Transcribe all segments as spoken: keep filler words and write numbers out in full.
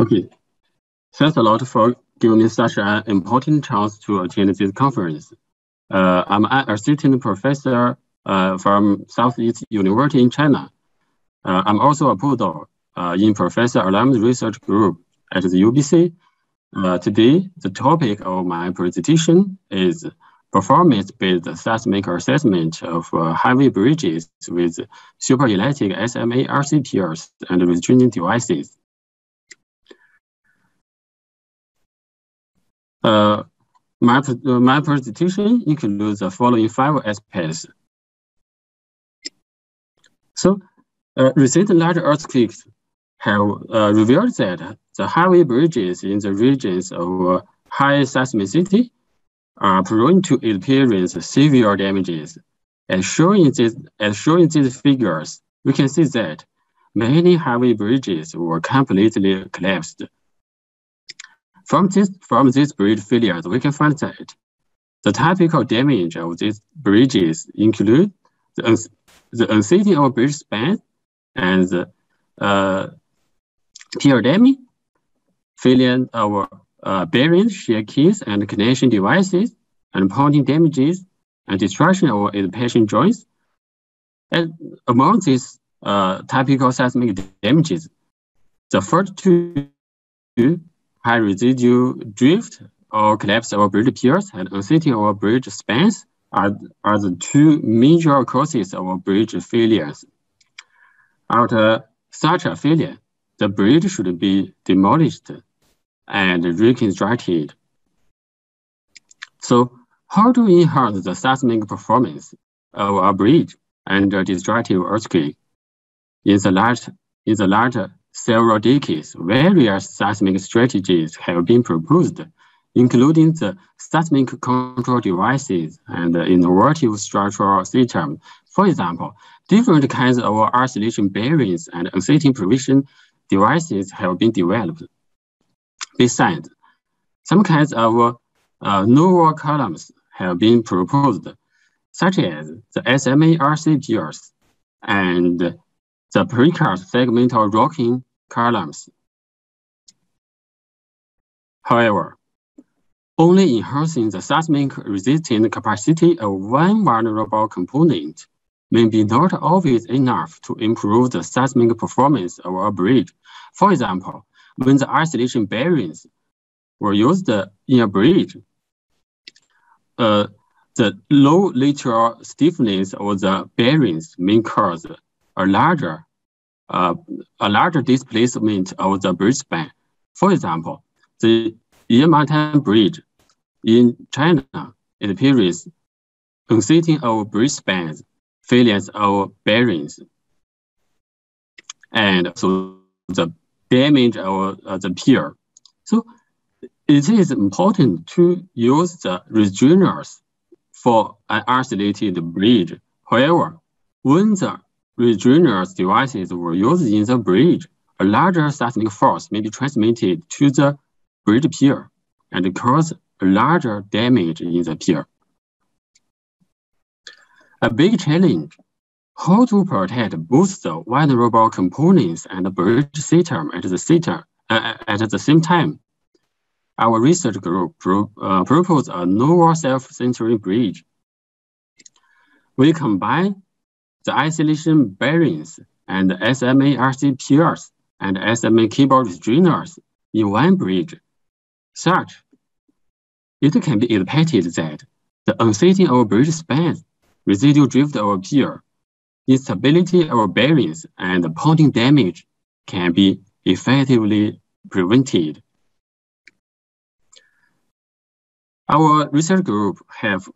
Okay, thanks a lot for giving me such an important chance to attend this conference. Uh, I'm an assistant professor uh, from Southeast University in China. Uh, I'm also a postdoc uh, in Professor Lambs' research group at the U B C. Uh, today, the topic of my presentation is performance-based seismic assessment of uh, highway bridges with superelectric S M A R C piers and restraining devices. Uh, my, uh, my presentation includes the following five aspects. So, uh, recent large earthquakes have uh, revealed that the highway bridges in the regions of uh, high seismicity are prone to experience severe damages. As shown in this, as shown in these figures, we can see that many highway bridges were completely collapsed. From this, from these bridge failures, we can find that the typical damage of these bridges include the, uns the unseating of bridge span and the uh, pier damage, failure of uh, bearings, shear keys, and connection devices, and pounding damages, and destruction of expansion joints. And among these uh, typical seismic damages, the first two high residual drift or collapse of bridge piers and unseating of bridge spans are, are the two major causes of bridge failures. After such a failure, the bridge should be demolished and reconstructed. So how to enhance the seismic performance of a bridge under destructive earthquake? In the last, in the last several decades, various seismic strategies have been proposed, including the seismic control devices and the innovative structural system. For example, different kinds of isolation bearings and unseating provision devices have been developed. Besides, some kinds of uh, novel columns have been proposed, such as the S M A R C piers and the precast segmental rocking columns. However, only enhancing the seismic resistant capacity of one vulnerable component may be not always enough to improve the seismic performance of a bridge. For example, when the isolation bearings were used in a bridge, uh, the low lateral stiffness of the bearings may cause a larger, uh, a larger displacement of the bridge span. For example, the Yimantan Bridge in China experienced unseating of bridge spans, failures of bearings, and so the damage of uh, the pier. So it is important to use the restrainers for an isolated bridge. However, when the restrainers devices were used in the bridge, a larger seismic force may be transmitted to the bridge pier and cause larger damage in the pier. A big challenge: how to protect both the vulnerable components and the bridge system at the system, uh, at the same time. Our research group pro uh, proposed a novel self-centering bridge. We combine the isolation bearings and S M A R C piers and S M A cable restrainers in one bridge. Such, it can be expected that the unseating of bridge spans, residual drift of pier, instability of bearings, and pounding damage can be effectively prevented. Our research group have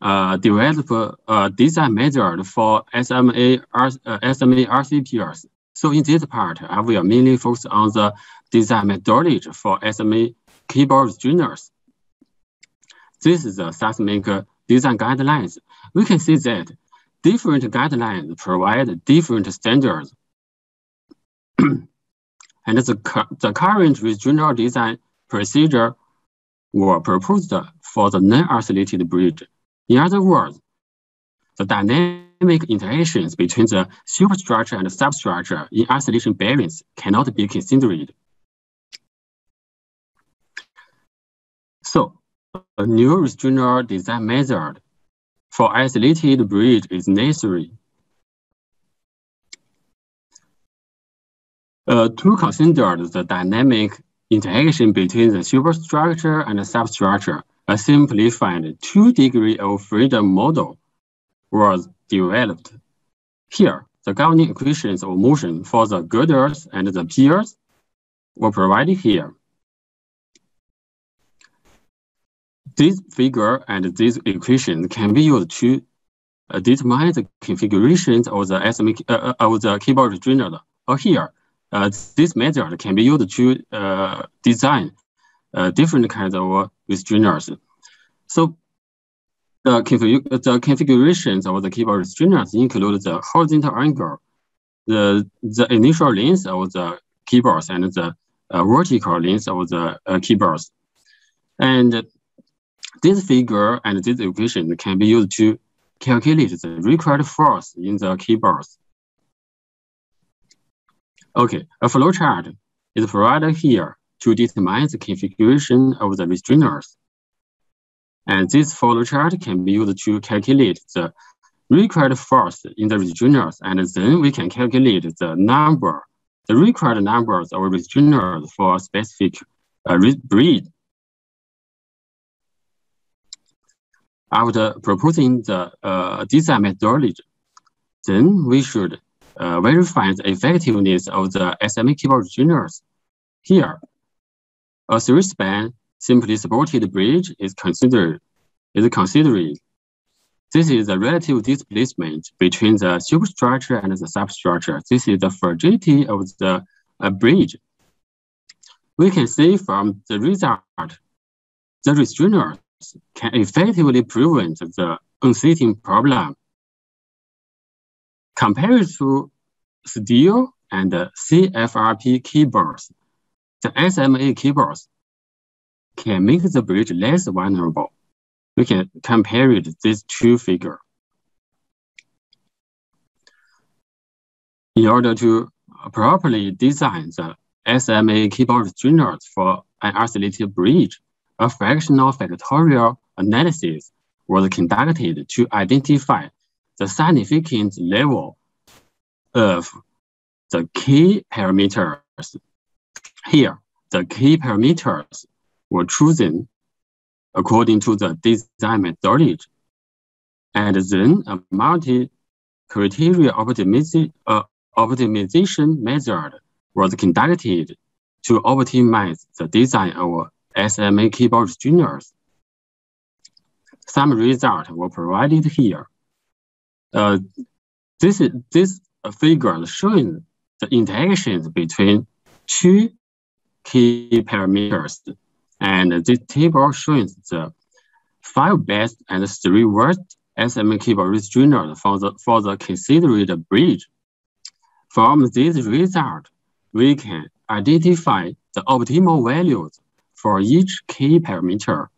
uh, developed a design method for S M A R C piers. So in this part, I will mainly focus on the design methodology for S M A cable restrainers. This is the seismic design guidelines. We can see that different guidelines provide different standards. And the, the current restrainer design procedure were proposed for the non-isolated bridge. In other words, the dynamic interactions between the superstructure and the substructure in isolation bearings cannot be considered. So, a new regional design method for isolated bridge is necessary. Uh, to consider the dynamic interaction between the superstructure and the substructure, a simplified two degree of freedom model was developed. Here, the governing equations of motion for the girders and the piers were provided here. This figure and this equation can be used to uh, determine the configurations of the S M uh, of the keyboard journal. Or here, uh, this method can be used to uh, design uh, different kinds of restrainers. So the, config the configurations of the keyboard restrainers include the horizontal angle, the the initial length of the keyboards, and the uh, vertical length of the uh, keyboards, and this figure and this equation can be used to calculate the required force in the keyboards. Okay, a flowchart is provided here to determine the configuration of the restrainers. And this flowchart can be used to calculate the required force in the restrainers, and then we can calculate the number, the required numbers of restrainers for a specific uh, breed. After proposing the uh, design methodology, then we should uh, verify the effectiveness of the S M A keyboard journals. Here, a three-span simply supported bridge is considered. Is considered. This is the relative displacement between the superstructure and the substructure. This is the fragility of the uh, bridge. We can see from the result, the restrainers can effectively prevent the unseating problem. Compared to steel and C F R P keyboards, the S M A keyboards can make the bridge less vulnerable. We can compare it these two figures. In order to properly design the S M A keyboard strainers for an isolated bridge, a fractional factorial analysis was conducted to identify the significant level of the key parameters. Here, the key parameters were chosen according to the design methodology, and then a multi-criteria optimiz uh, optimization method was conducted to optimize the design of S M A keyboard restrainers. Some results were provided here. Uh, this is this figure showing the interactions between two key parameters, and this table shows the five best and three worst S M A keyboard restrainers for the for the considered bridge. From this result, we can identify the optimal values for each key parameter,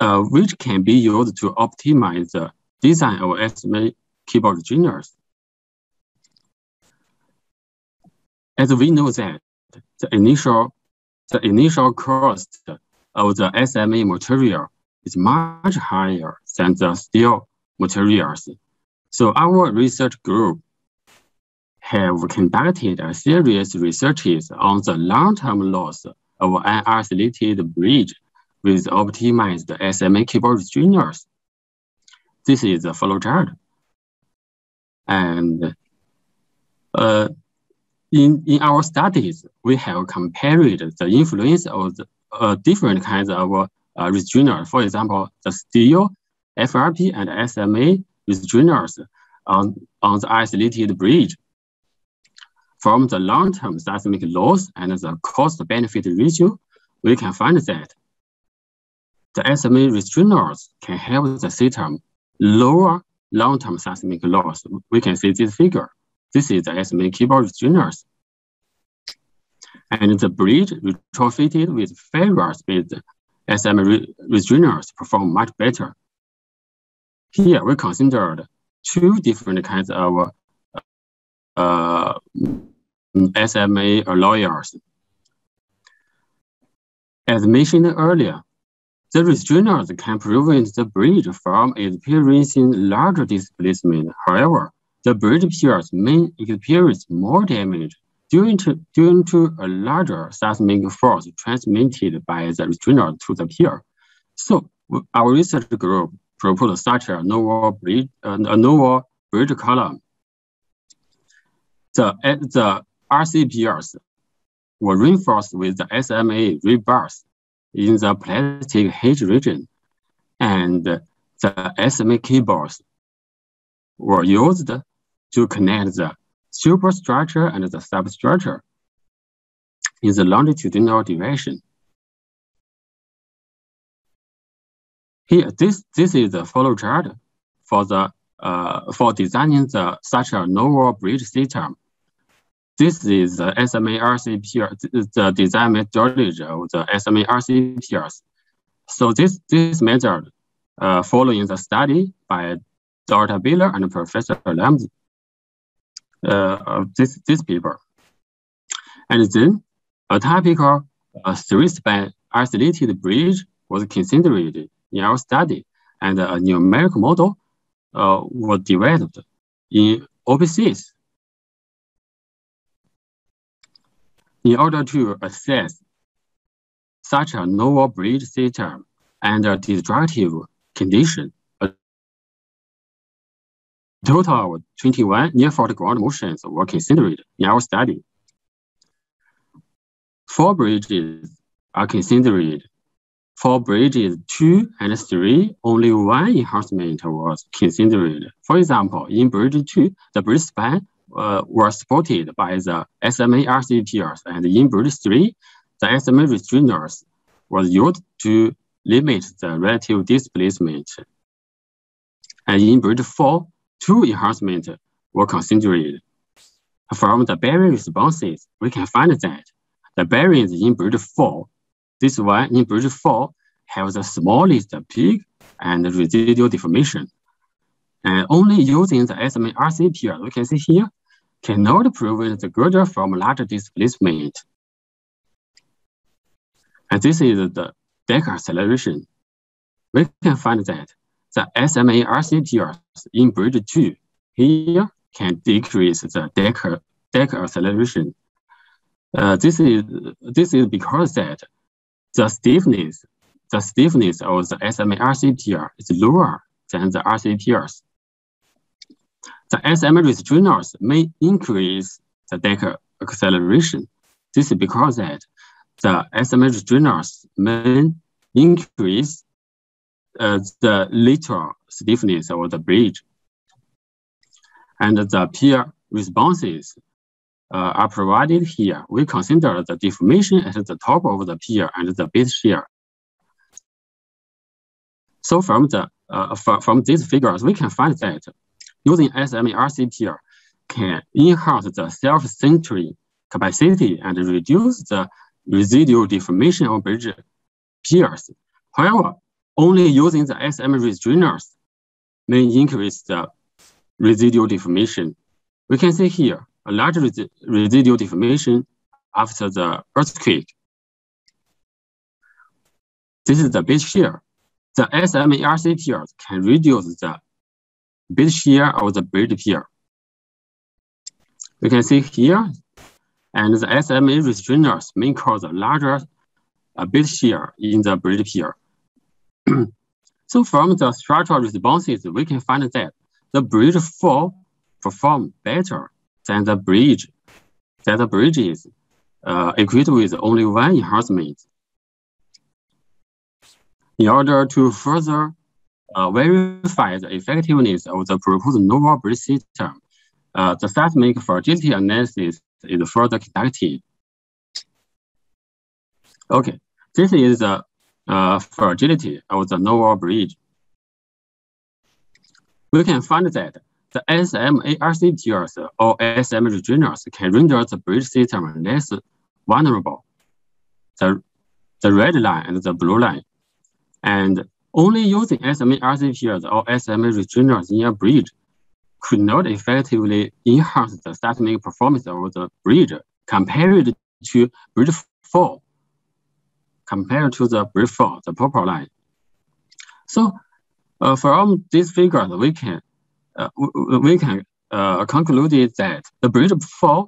uh, which can be used to optimize the design of S M A keyboard restrainers. As we know that the initial, the initial cost of the S M A material is much higher than the steel materials. So our research group have conducted a series of researches on the long-term loss of an isolated bridge with optimized S M A keyboard restrainers. This is a flow chart. And uh, in, in our studies, we have compared the influence of the, uh, different kinds of uh, restrainers, for example, the steel, F R P, and S M A restrainers on, on the isolated bridge. From the long-term seismic loss and the cost-benefit ratio, we can find that the S M A restrainers can have the system lower long-term seismic loss. We can see this figure. This is the S M A keyboard restrainers. And the bridge retrofitted with ferrous-based S M A re restrainers perform much better. Here, we considered two different kinds of uh, S M A lawyers. As mentioned earlier, The restrainers can prevent the bridge from experiencing larger displacement. However, the bridge piers may experience more damage due to, due to a larger seismic force transmitted by the restrainer to the pier. So our research group proposed such a novel bridge, uh, a novel bridge column. The, the R C piers were reinforced with the S M A rebars in the plastic H region, and the S M A cables were used to connect the superstructure and the substructure in the longitudinal direction. Here, this, this is the follow chart for, the, uh, for designing the, such a novel bridge system. This is the S M A R C pier, the design methodology of the S M A R C piers. So this, this method, uh, following the study by Doctor Billah and Professor Lambs, uh, of this, this paper. And then a typical uh, three-span isolated bridge was considered in our study, and a numeric model uh, was developed in O P Cs. In order to assess such a novel bridge system and a destructive condition, a total of twenty-one near-fault ground motions were considered in our study. Four bridges are considered. For bridges two and three, only one enhancement was considered. For example, in bridge two, the bridge span Uh, were supported by the S M A R C piers, and in bridge three, the S M A restrainers was used to limit the relative displacement. And in bridge four, two enhancements were considered. From the bearing responses, we can find that the bearings in bridge four, this one in bridge four, have the smallest peak and residual deformation. And only using the S M A R C pier, we can see here, cannot prevent the girder from larger displacement. And this is the deck acceleration. We can find that the S M A R C piers in bridge two here can decrease the deck, deck acceleration. Uh, this is this is because that the stiffness, the stiffness of the S M A R C pier is lower than the R C piers. The S M A restrainers may increase the deck acceleration. This is because that the S M A restrainers may increase uh, the lateral stiffness of the bridge. And the peer responses uh, are provided here. We consider the deformation at the top of the peer and the base shear. So from, the, uh, from these figures, we can find that using S M A R C pier can enhance the self-centering capacity and reduce the residual deformation of bridge piers. However, only using the S M A restrainers may increase the residual deformation. We can see here a large res residual deformation after the earthquake. This is the base shear. The S M A R C piers can reduce the base shear of the bridge pier. We can see here, and the S M A restrainers may cause a larger uh, base shear in the bridge pier. So from the structural responses, we can find that the bridge four perform better than the bridge that the bridges uh, equipped with only one enhancement. In order to further Uh, verify the effectiveness of the proposed novel bridge system, uh, the seismic fragility analysis is further conducted. Okay, this is the uh, fragility of the novel bridge. We can find that the S M A R C piers or S M A restrainers can render the bridge system less vulnerable. The, the red line and the blue line. And only using S M A R C piers or S M A restrainers in a bridge could not effectively enhance the seismic performance of the bridge compared to bridge four, compared to the bridge four, the purple line. So uh, from this figure, we can uh, we can uh, conclude that the bridge fall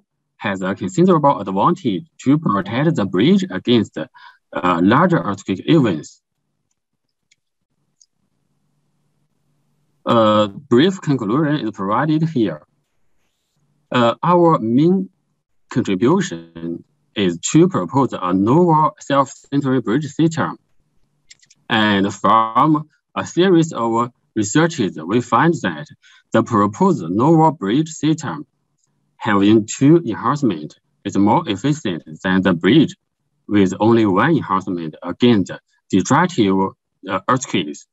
has a considerable advantage to protect the bridge against uh, larger earthquake events. A brief conclusion is provided here. Uh, our main contribution is to propose a novel self-centering bridge system. And from a series of researches, we find that the proposed novel bridge system having two enhancements is more efficient than the bridge with only one enhancement against destructive uh, earthquakes.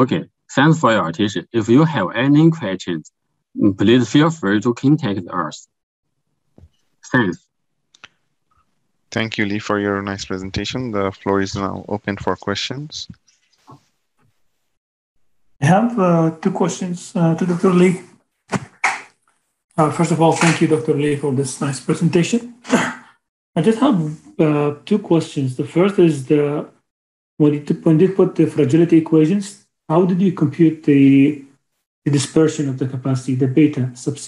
Okay, thanks for your attention. If you have any questions, please feel free to contact us. Thanks. Thank you, Lee, for your nice presentation. The floor is now open for questions. I have uh, two questions uh, to Doctor Lee. Uh, first of all, thank you, Doctor Lee, for this nice presentation. I just have uh, two questions. The first is the when you put the fragility equations, how did you compute the, the dispersion of the capacity, the beta sub C?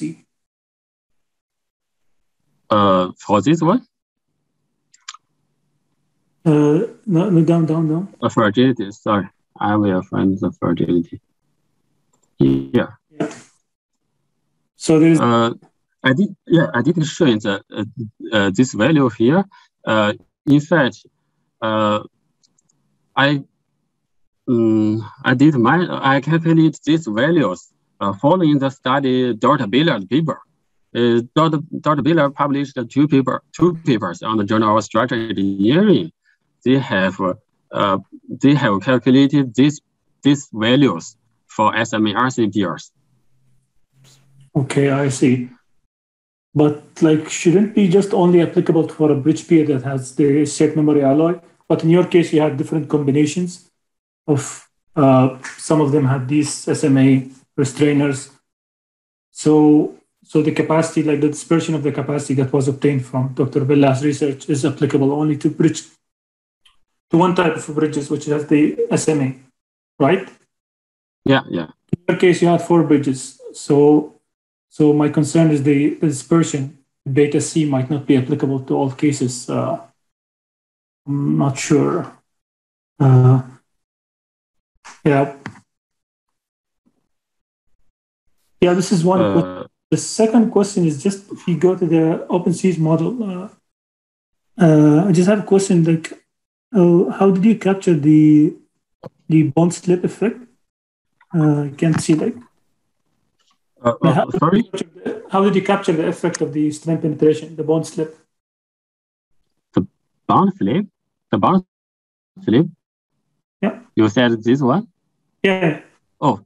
Uh, for this one? Uh, no, no, down, down, down. Uh, fragility, sorry. I will find the fragility. Yeah. yeah. So there's... Uh, I did, yeah, I didn't show in the, uh, uh, this value here. Uh, in fact, uh, I... Um, I did my, I calculate these values uh, following the study Doctor Billah's paper. Uh, Doctor Billah published two, paper, two papers on the Journal of Structural Engineering. They have, uh, they have calculated these, these values for S M A R C peers. Okay, I see. But like, shouldn't be just only applicable for a bridge peer that has the shape memory alloy? But in your case, you had different combinations of uh, some of them had these S M A restrainers. So, so the capacity, like the dispersion of the capacity that was obtained from Doctor Billah's research is applicable only to bridge, to one type of bridges, which is the S M A, right? Yeah, yeah. In your case, you had four bridges. So, so my concern is the, the dispersion. Beta C might not be applicable to all cases. Uh, I'm not sure. Uh, Yeah. Yeah, this is one uh, question. The second question is just if you go to the OpenSees model, uh, uh, I just have a question like, uh, how did you capture the the bond slip effect? Uh, I can't see like. Uh, uh, how, sorry? Did the, how did you capture the effect of the strain penetration, the bond slip? The bond slip? The bond slip? Yeah. You said this one? Yeah. Oh,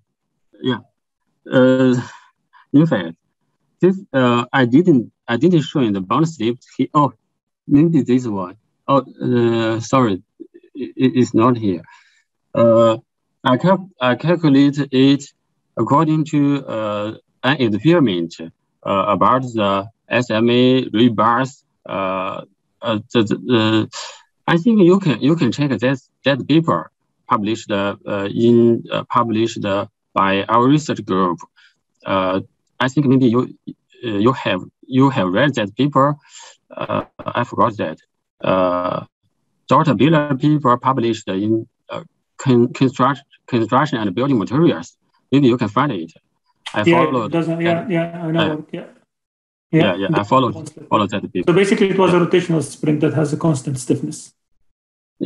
yeah. Uh, in fact, this uh, I didn't I didn't show in the bond slip. He, oh, maybe this one. Oh, uh, sorry, it, it's not here. Uh, I cal I calculate it according to uh, an experiment uh, about the S M A rebars. Uh, uh, the, the, uh, I think you can you can check that that paper. Published uh, in uh, published uh, by our research group. Uh, I think maybe you you have you have read that paper. Uh, I forgot that. Uh, Doctor Billah paper published in uh, con construct construction and building materials. Maybe you can find it. I yeah, followed. It doesn't, yeah, that, yeah, I know. Uh, yeah. yeah, yeah, yeah. I followed followed that paper. So basically, it was a rotational spring that has a constant stiffness.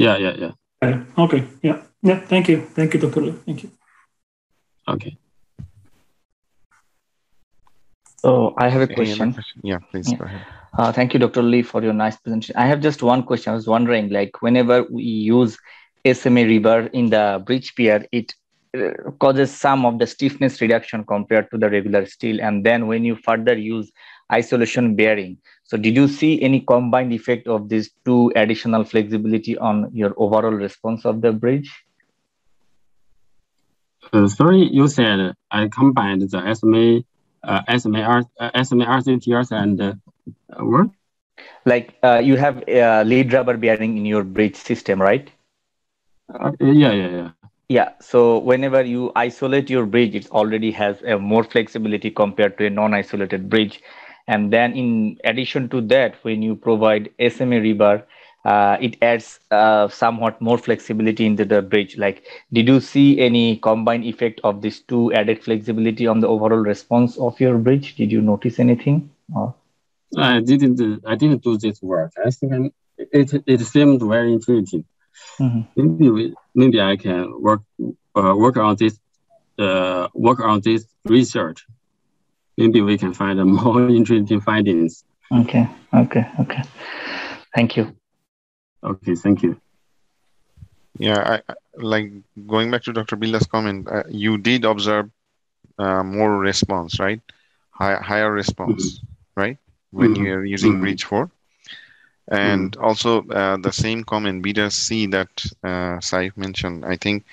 Yeah, yeah, yeah. Okay. Yeah. Yeah. Thank you. Thank you, Doctor Lee. Thank you. Okay. So I have a question. Yeah, please yeah. go ahead. Uh, thank you, Doctor Lee, for your nice presentation. I have just one question. I was wondering, like, whenever we use S M A rebar in the bridge pier, it uh, causes some of the stiffness reduction compared to the regular steel. And then when you further use isolation bearing, so did you see any combined effect of these two additional flexibility on your overall response of the bridge? Uh, sorry, you said I combined the S M A, uh, S M A R C T Rs and uh, what? Like uh, you have uh, lead rubber bearing in your bridge system, right? Uh, yeah, yeah, yeah. Yeah, so whenever you isolate your bridge, it already has a more flexibility compared to a non-isolated bridge. And then in addition to that, when you provide S M A rebar, uh, it adds uh, somewhat more flexibility into the bridge. Like, did you see any combined effect of these two added flexibility on the overall response of your bridge? Did you notice anything? Or? I didn't. I didn't do this work. I think I'm, it it seemed very intuitive. Mm-hmm. Maybe we, maybe I can work uh, work on this uh, work on this research. Maybe we can find a more interesting findings. Okay. Okay. Okay. Thank you. Okay. Thank you. Yeah, I, I like going back to Doctor Billah's comment. Uh, you did observe uh, more response, right? High, higher response, mm-hmm. right? When mm-hmm. you are using mm-hmm. bridge four. And also uh, the same comment, beta C that uh, Saif mentioned, I think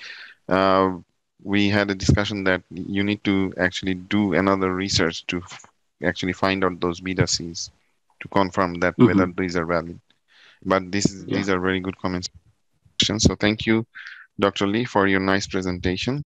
uh, we had a discussion that you need to actually do another research to f actually find out those beta Cs to confirm that mm-hmm. whether these are valid. But this is, yeah. these are very good comments. So thank you, Doctor Lee, for your nice presentation.